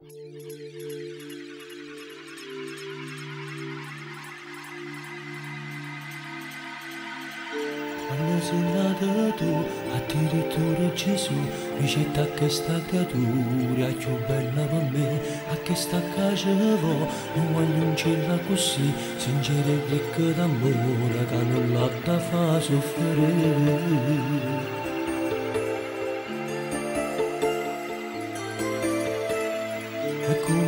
Quando sei nato tu, addirittura Gesù, ricetta che sta creatura, più bella per me, a che sta cacevo, non voglio un cielo così, sincero e ricco d'amore, che non la da fa soffrire.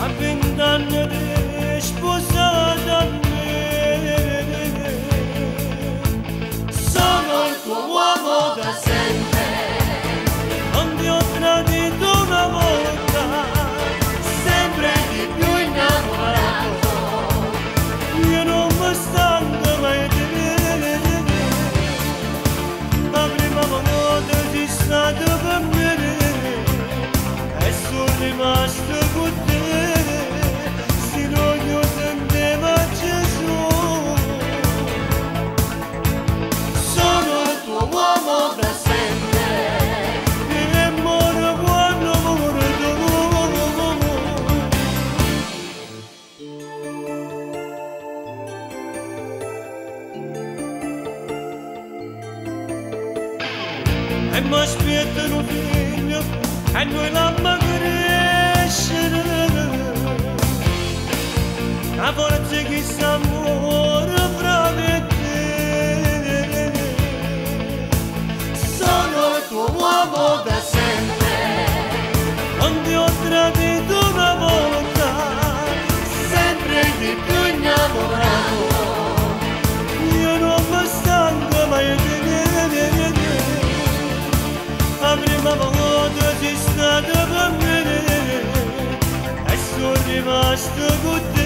a 20 anni di sposata. E mi aspettano un figlio e noi l'amma crescere, la forza che s'amore fra me e te. Sono il tuo uomo da sempre, non ti ho tradito una volta, sempre di più innamorato, io non mi stanco mai di te. La prima volta sei stata per me e sono rimasto con te.